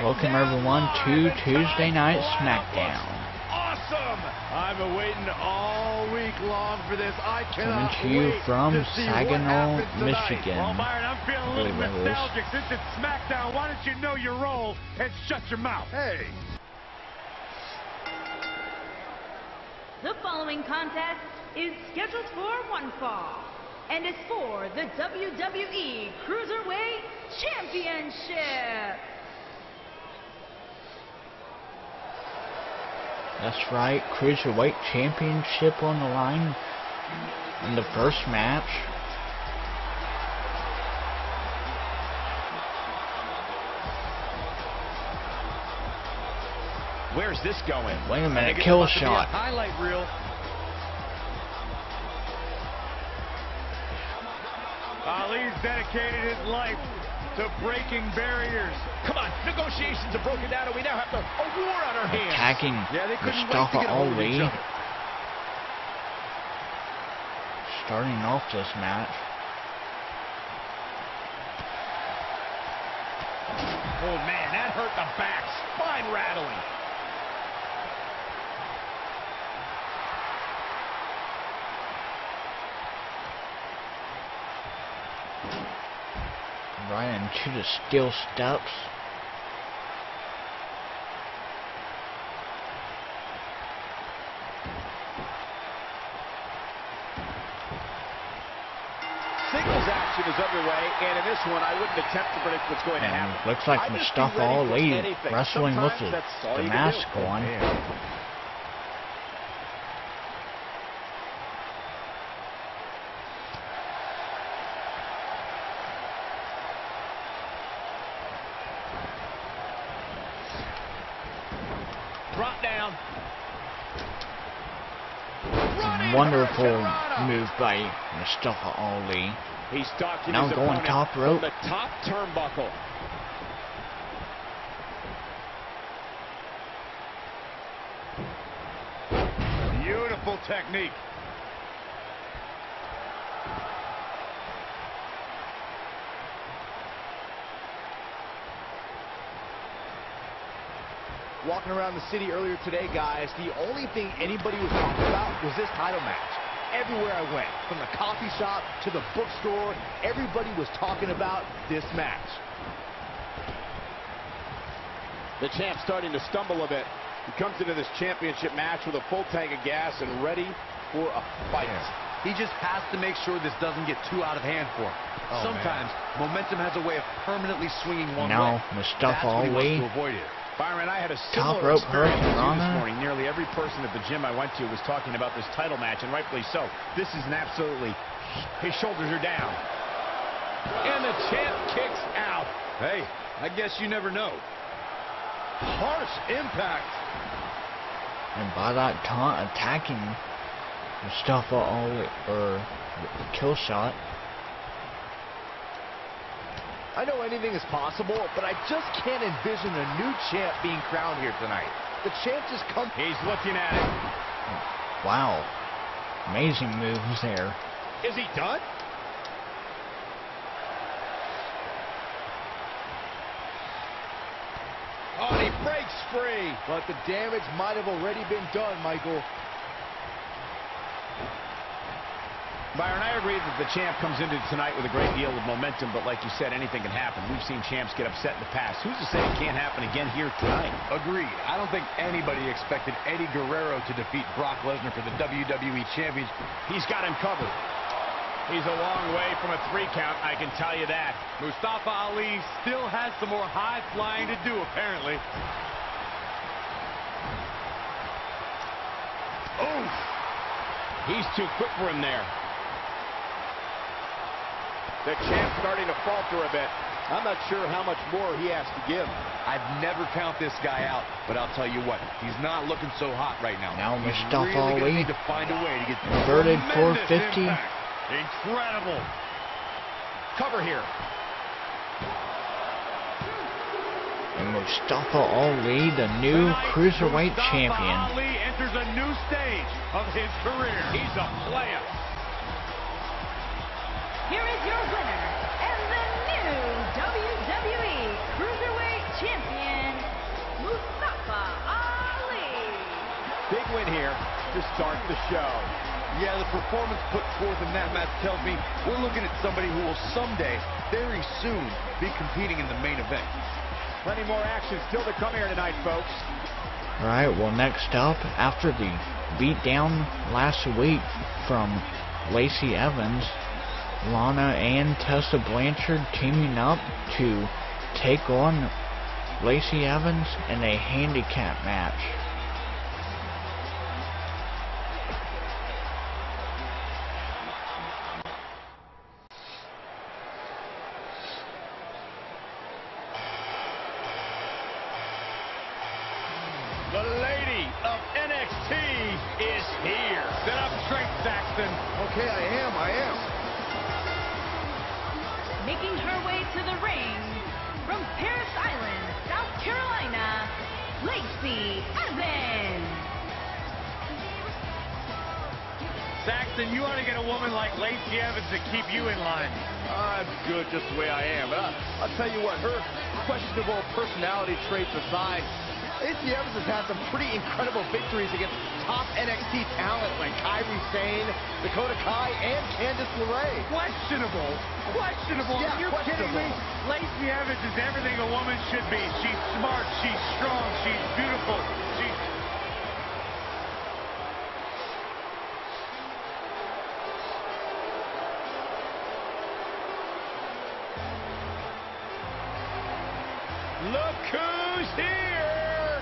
Welcome everyone to Tuesday Night Smackdown. Awesome! I've been waiting all week long for this. I cannot wait. Coming to you from Saginaw, Michigan. Well, Byron, I'm feeling a little nostalgic since it's Smackdown. Why don't you know your role and shut your mouth? Hey! The following contest is scheduled for one fall and is for the WWE Cruiserweight Championship. That's right, Cruiserweight Championship on the line in the first match. Where's this going? Wait a minute, kill shot. Highlight reel. Ali's dedicated his life to breaking barriers. Come on, negotiations are broken down and we now have a war on our hands. Attacking Mustafa Ali. Starting off this match. Oh man, that hurt the back. Spine rattling. Right into the steel steps. Singles action is underway, and in this one, I wouldn't attempt to predict what's going to happen. Looks like Mustafa Ali wrestling with the mask on. Yeah. Wonderful move by Mustafa Ali. He's now going top rope. The top turnbuckle. Beautiful technique. Walking around the city earlier today, guys, the only thing anybody was talking about was this title match. Everywhere I went, from the coffee shop to the bookstore, everybody was talking about this match. The champ's starting to stumble a bit. He comes into this championship match with a full tank of gas and ready for a fight. Man. He just has to make sure this doesn't get too out of hand for him. Oh, sometimes, man. Momentum has a way of permanently swinging one way. Now, Mustafa Ali. Byron, I had a similar experience this morning. Nearly every person at the gym I went to was talking about this title match, and rightfully so. This is an absolutely... His shoulders are down. And the champ kicks out. Hey, I guess you never know. Harsh impact. And by that taunt attacking Mustafa Ali, or the kill shot. I know anything is possible, but I just can't envision a new champ being crowned here tonight. The champ just comes... He's looking at it. Wow. Amazing moves there. Is he done? Oh, and he breaks free. But the damage might have already been done, Michael. Byron, I agree that the champ comes into tonight with a great deal of momentum, but like you said, anything can happen. We've seen champs get upset in the past. Who's to say it can't happen again here tonight? Agreed. I don't think anybody expected Eddie Guerrero to defeat Brock Lesnar for the WWE Championship. He's got him covered. He's a long way from a three count, I can tell you that. Mustafa Ali still has some more high flying to do, apparently. Oh! He's too quick for him there. The champ's starting to falter a bit. I'm not sure how much more he has to give. I've never count this guy out, but I'll tell you what, he's not looking so hot right now. Now Mustafa Ali to find a way to get inverted 450. Impact. Incredible cover here. And Mustafa Ali, the new Cruiserweight champion. Ali enters a new stage of his career. He's a player. Here is your winner and the new WWE Cruiserweight win here to start the show. Yeah, the performance put forth in that match tells me we're looking at somebody who will someday, very soon, be competing in the main event. Plenty more action still to come here tonight, folks. All right, well, next up, after the beatdown last week from Lacey Evans, Lana and Tessa Blanchard teaming up to take on Lacey Evans in a handicap match. Dakota Kai and Candice LeRae. Questionable. Questionable. Yeah, you're questionable. Kidding me? Lacey Evans is everything a woman should be. She's smart. She's strong. She's beautiful. She's... Look who's here!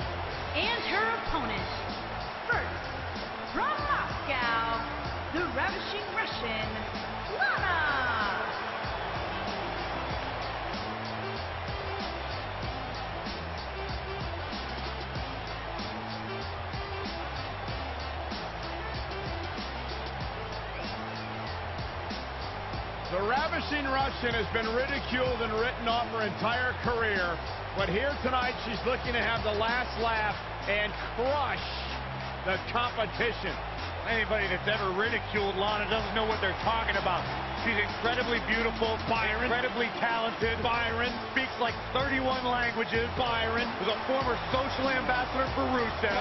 And her opponent. First, from Moscow, the ravishing Russian, Lana! The ravishing Russian has been ridiculed and written off her entire career, but here tonight she's looking to have the last laugh and crush the competition. Anybody that's ever ridiculed Lana doesn't know what they're talking about. She's incredibly beautiful, incredibly talented. Speaks like 31 languages. Was a former social ambassador for Rusev.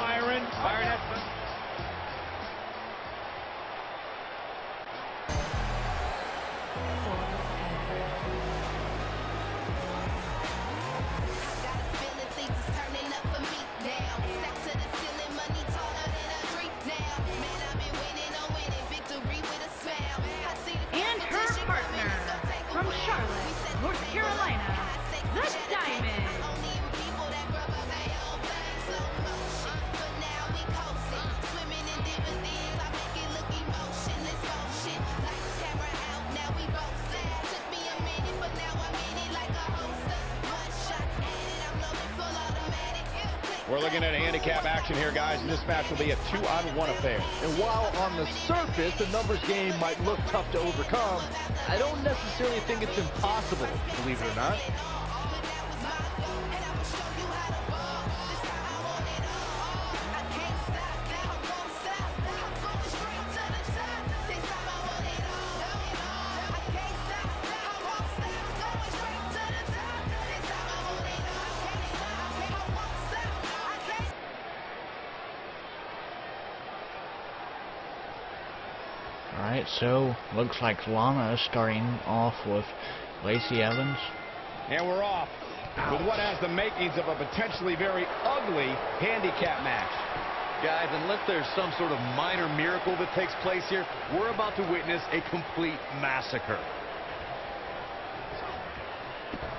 We're looking at a handicap action here, guys, and this match will be a 2-on-1 affair. And while on the surface the numbers game might look tough to overcome, I don't necessarily think it's impossible, believe it or not. So, looks like Lana is starting off with Lacey Evans. And we're off with what has the makings of a potentially very ugly handicap match. Guys, unless there's some sort of minor miracle that takes place here, we're about to witness a complete massacre.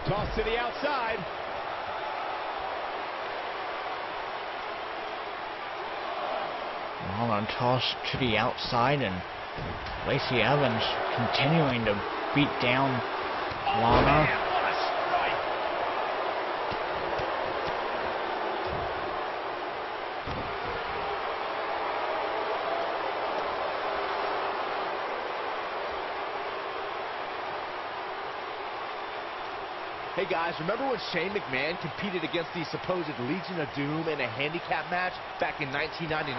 Toss to the outside. Lana tossed to the outside, and Lacey Evans continuing to beat down Lana. Man, what a strike. Hey guys, remember when Shane McMahon competed against the supposed Legion of Doom in a handicap match back in 1999?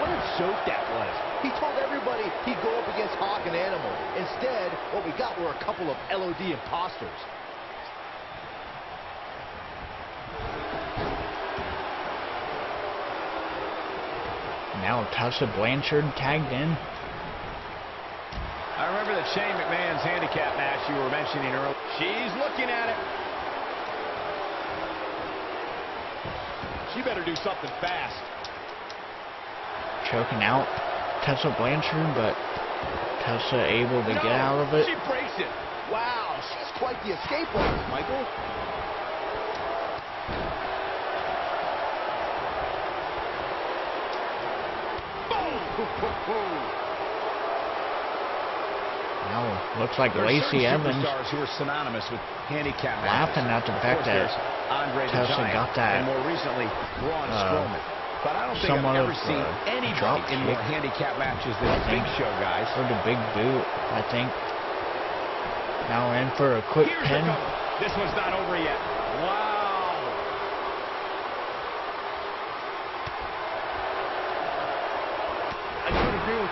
What a joke that was. He told everybody he'd go up against Hawk and Animal. Instead, what we got were a couple of LOD imposters. now Tessa Blanchard tagged in. I remember that Shane McMahon's handicap match you were mentioning earlier. She's looking at it. She better do something fast. Choking out Tessa Blanchard, but Tessa able to get out of it. She breaks it. Wow, she's quite the escape artist, Michael. Now looks like Lacey Evans who are synonymous with handicap laughing at the fact that Tessa got that somewhat of a drop kick. Or the big boot, I think. Now in for a quick pin. This one's not over yet. Wow.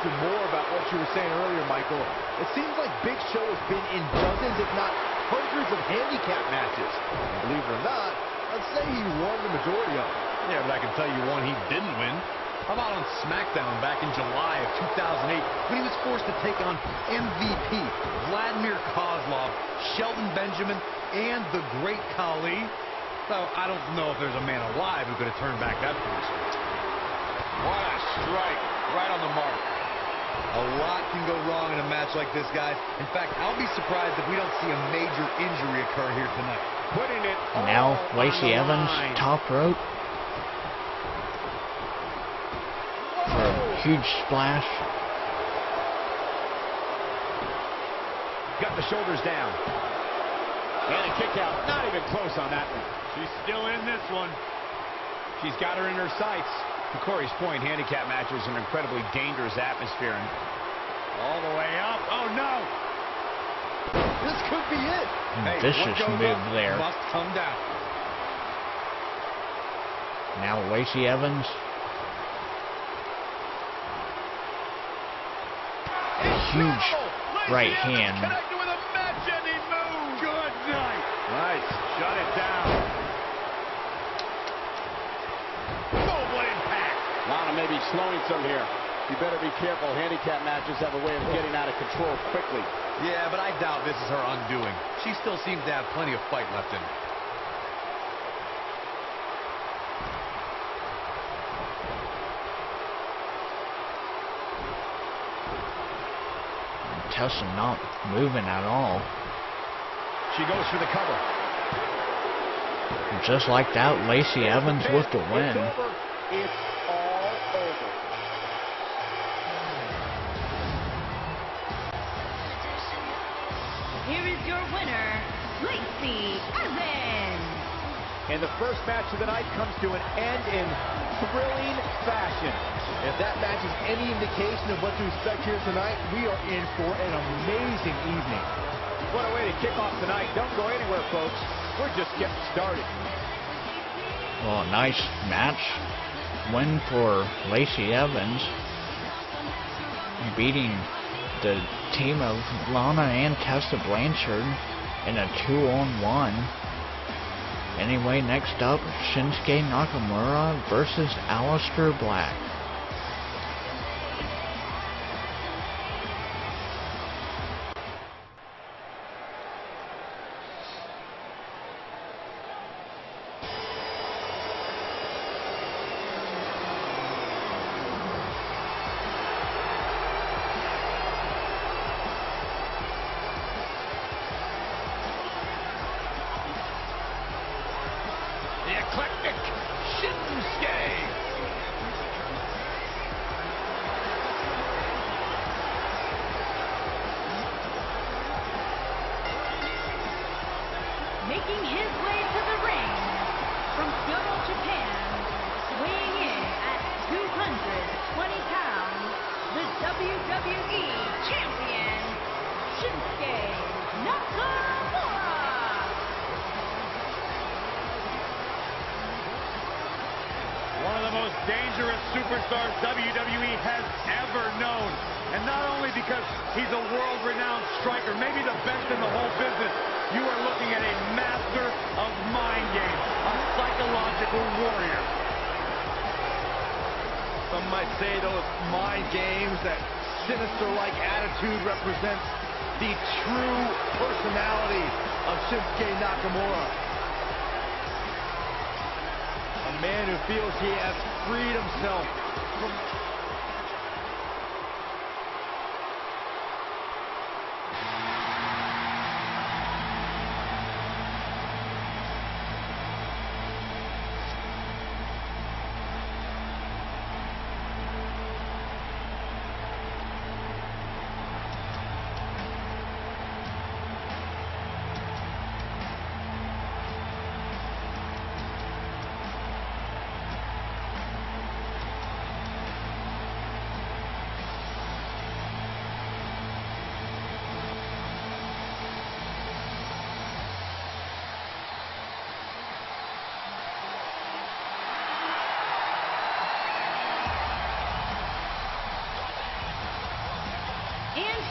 More about what you were saying earlier, Michael. It seems like Big Show has been in dozens, if not hundreds, of handicap matches. And believe it or not, I'd say he won the majority of them. Yeah, but I can tell you one he didn't win. How about on Smackdown back in July of 2008 when he was forced to take on MVP, Vladimir Kozlov, Shelton Benjamin, and the great Khali? So I don't know if there's a man alive who could have turned back that person. What a strike right on the mark. A lot can go wrong in a match like this, guys. In fact, I'll be surprised if we don't see a major injury occur here tonight. Putting it now, Lacey Evans, top rope. Huge splash. Got the shoulders down. And a kick out. Not even close on that one. She's still in this one. She's got her in her sights. To Corey's point, handicap match is an incredibly dangerous atmosphere. And all the way up. Oh, no! This could be it. Vicious move there. Must come down. Now Lacey Evans. A huge right hand. With a match-ending move. Good night. Nice. Shut it down. Lana may be slowing some here. You better be careful. Handicap matches have a way of getting out of control quickly. Yeah, but I doubt this is her undoing. She still seems to have plenty of fight left in her. Tessa not moving at all. She goes for the cover. And just like that, Lacey Evans with the win. And the first match of the night comes to an end in thrilling fashion. If that match is any indication of what to expect here tonight, we are in for an amazing evening. What a way to kick off tonight. Don't go anywhere, folks. We're just getting started. Well, nice match. Win for Lacey Evans. Beating the team of Lana and Tessa Blanchard in a 2-on-1. Anyway, next up, Shinsuke Nakamura versus Aleister Black. Some might say those mind games, that sinister-like attitude represents the true personality of Shinsuke Nakamura. A man who feels he has freed himself from...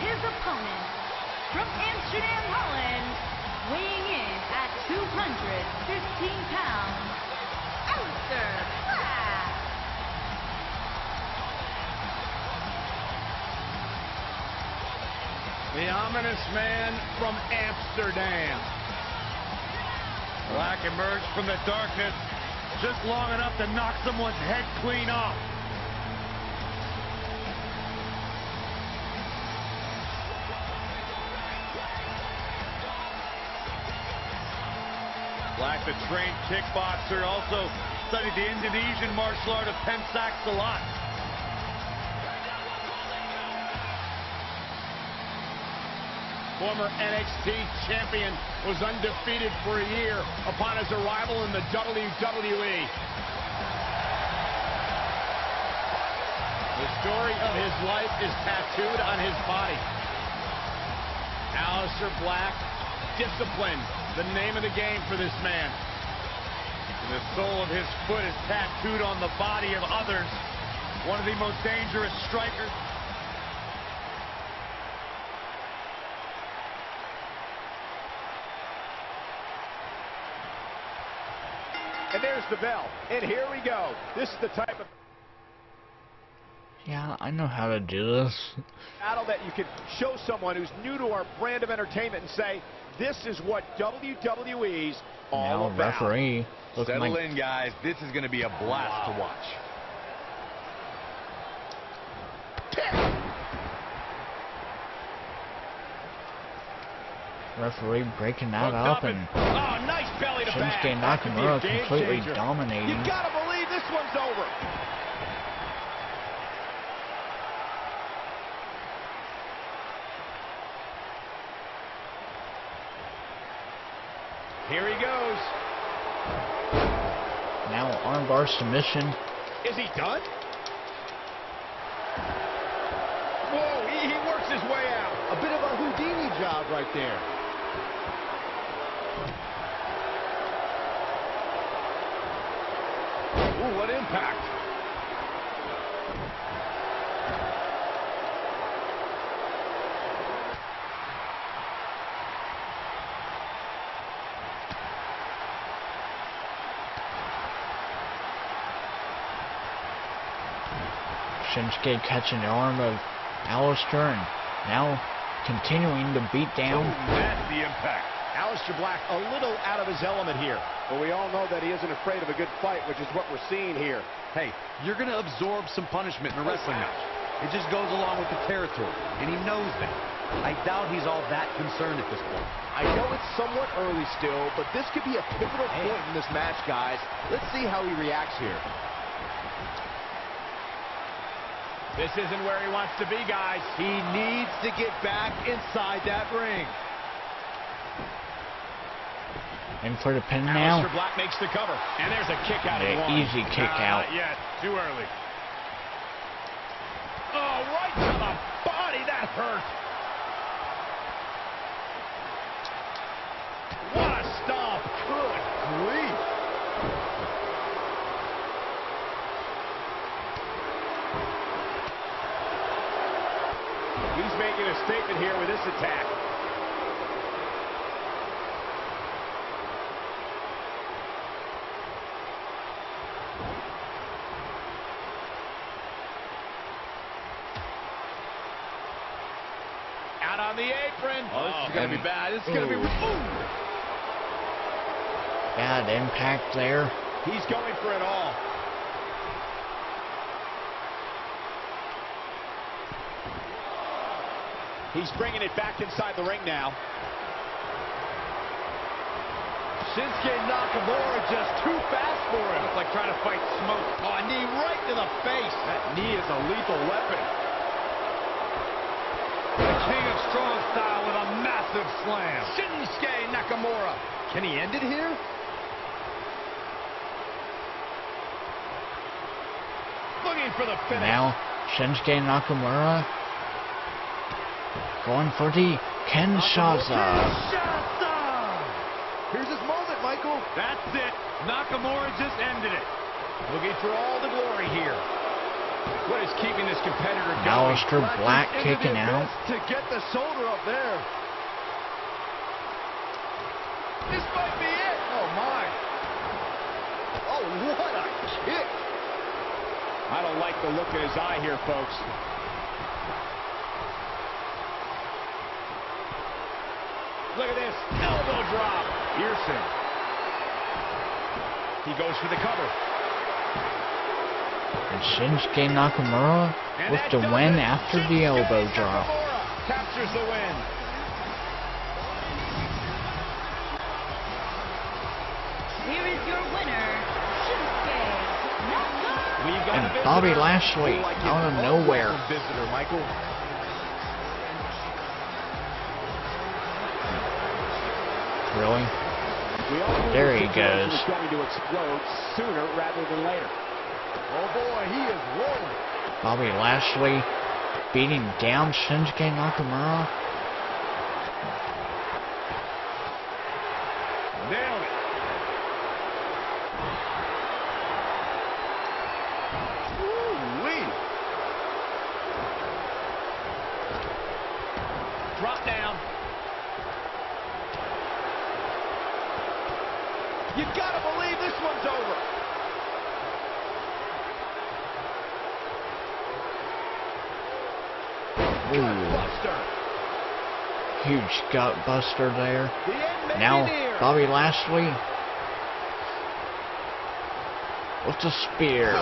His opponent, from Amsterdam, Holland, weighing in at 215 pounds, Aleister Black. The ominous man from Amsterdam. Black emerged from the darkness just long enough to knock someone's head clean off. Black, the trained kickboxer, also studied the Indonesian martial art of pencak silat. Former NXT champion was undefeated for a year upon his arrival in the WWE. The story of his life is tattooed on his body. Aleister Black, discipline, the name of the game for this man. And the sole of his foot is tattooed on the body of others. One of the most dangerous strikers. And there's the bell. And here we go. This is the type of... Yeah, I know how to do this. Battle that you could show someone who's new to our brand of entertainment and say, this is what WWE's all about. Referee. Settle in, guys. This is going to be a blast to watch. Referee breaking that up, and nice belly to back. Shinsuke Nakamura completely dominating. You gotta believe this one's over. Here he goes. Now armbar submission. Is he done? Whoa, he works his way out. A bit of a Houdini job right there. Ooh, what impact. Shinsuke catching the arm of Aleister and now continuing to beat down. Oh, that's the impact. Aleister Black a little out of his element here. But we all know that he isn't afraid of a good fight, which is what we're seeing here. Hey, you're going to absorb some punishment in a wrestling match. It just goes along with the territory, and he knows that. I doubt he's all that concerned at this point. I know it's somewhat early still, but this could be a pivotal point in this match, guys. Let's see how he reacts here. This isn't where he wants to be, guys. He needs to get back inside that ring. And for the pin now. Aleister Black makes the cover. And there's a kick out of one. Easy kick out. Yeah, too early. Oh, right to the body. That hurt. What a stomp. Good grief. He's making a statement here with this attack. on the apron. Oh, this is going to be bad. This is going to be... Bad impact there. He's going for it all. He's bringing it back inside the ring now. Shinsuke Nakamura just too fast for him. It's like trying to fight smoke. Oh, a knee right to the face. That knee is a lethal weapon. The King of Strong style with a massive slam. Shinsuke Nakamura. Can he end it here? Looking for the finish. Now, Shinsuke Nakamura going for the Kenshaza. Here's his moment, Michael. That's it. Nakamura just ended it. Looking for all the glory here. What is keeping this competitor going? Aleister Black kicking out. To get the shoulder up there. This might be it. Oh, my. Oh, what a kick. I don't like the look in his eye here, folks. Look at this. Elbow drop. Pearson. He goes for the cover. And Shinsuke Nakamura and with the win after the elbow drop. Captures the win. Here is your winner, Shinsuke Nakamura. And Bobby Lashley out of nowhere. Visitor, Michael. Really? There he goes. He's going to explode sooner rather than later. Oh boy, he is rolling. Bobby Lashley beating down Shinsuke Nakamura. Nailed it. Woo-wee. Drop down. You've got to believe this one's over. Ooh. Huge gut buster there. Now Bobby Lashley with the spear.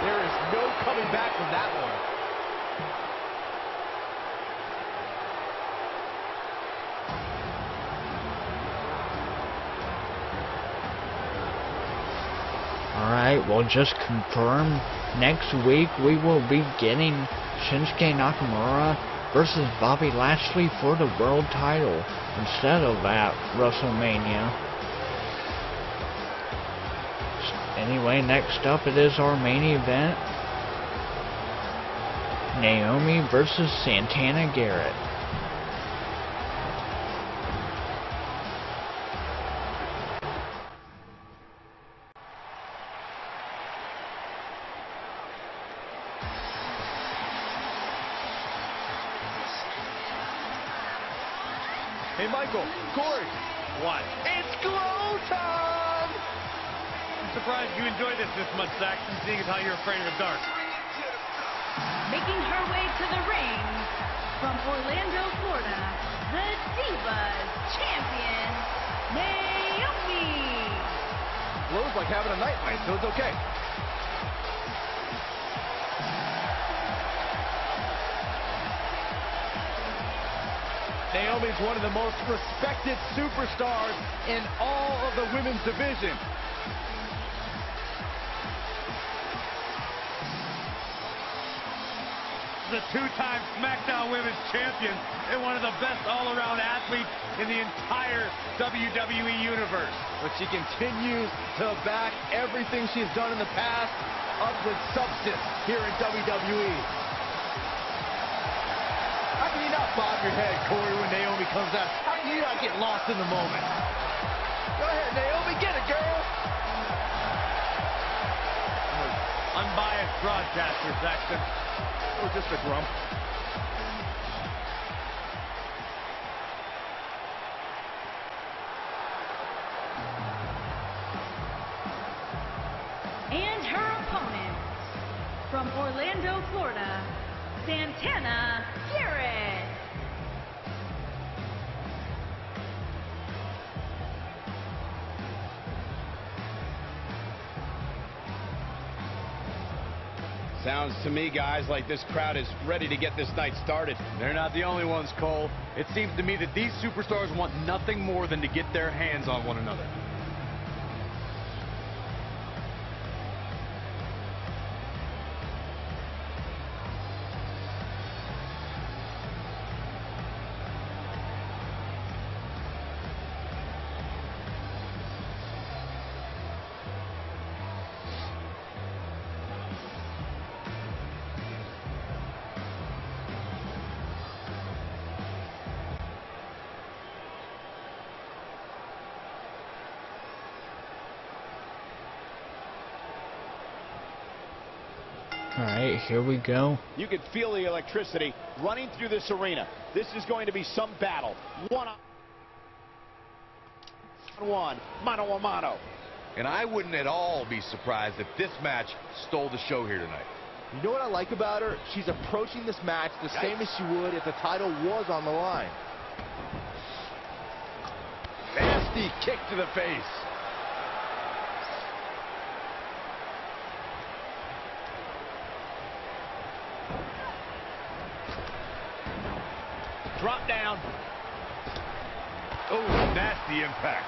There is no coming back from that one. Alright, well, just confirm, next week we will be getting Shinsuke Nakamura versus Bobby Lashley for the world title instead of at WrestleMania. Anyway, next up it is our main event. Naomi versus Santana Garrett. Hey, Michael, Corey. What? It's glow time! I'm surprised you enjoy this much, Saxon, seeing as how you're afraid of the dark. Making her way to the ring, from Orlando, Florida, the Divas champion, Naomi. Glow's like having a night light, so it's okay. Naomi's one of the most respected superstars in all of the women's division. The two-time Smackdown Women's Champion and one of the best all-around athletes in the entire WWE Universe. But she continues to back everything she's done in the past up with substance here in WWE. Bob your head, Corey, when Naomi comes out. How can you not get lost in the moment? Go ahead, Naomi, get it, girl. Unbiased broadcaster, Saxton. Or just a grump. And her opponent, from Orlando, Florida, Santana Garrett. Sounds to me, guys, like this crowd is ready to get this night started. They're not the only ones, Cole. It seems to me that these superstars want nothing more than to get their hands on one another. Alright, here we go. You can feel the electricity running through this arena. This is going to be some battle. One-on-one, mano-a-mano. And I wouldn't at all be surprised if this match stole the show here tonight. You know what I like about her? She's approaching this match the same as she would if the title was on the line. Nasty kick to the face. Drop down. Oh, that's the impact.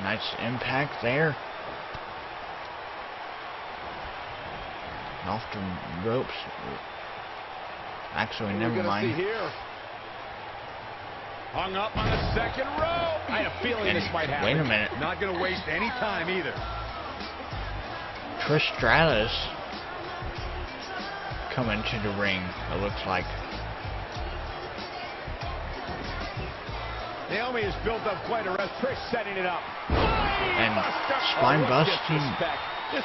Nice impact there. And off the ropes. Actually, never mind. Here. Hung up on the second rope. I had a feeling this might happen. Wait a minute. Not going to waste any time either. Trish Stratus coming to the ring, it looks like. Naomi has built up quite a rest. Trish setting it up. And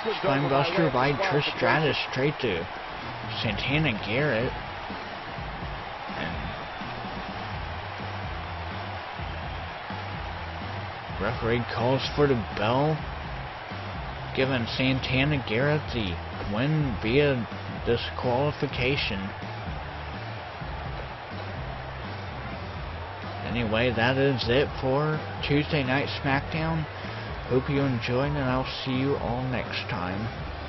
Spinebuster by Trish Stratus straight to Santana Garrett. And referee calls for the bell, giving Santana Garrett the win via disqualification. Anyway, that is it for Tuesday Night SmackDown. Hope you enjoyed, and I'll see you all next time.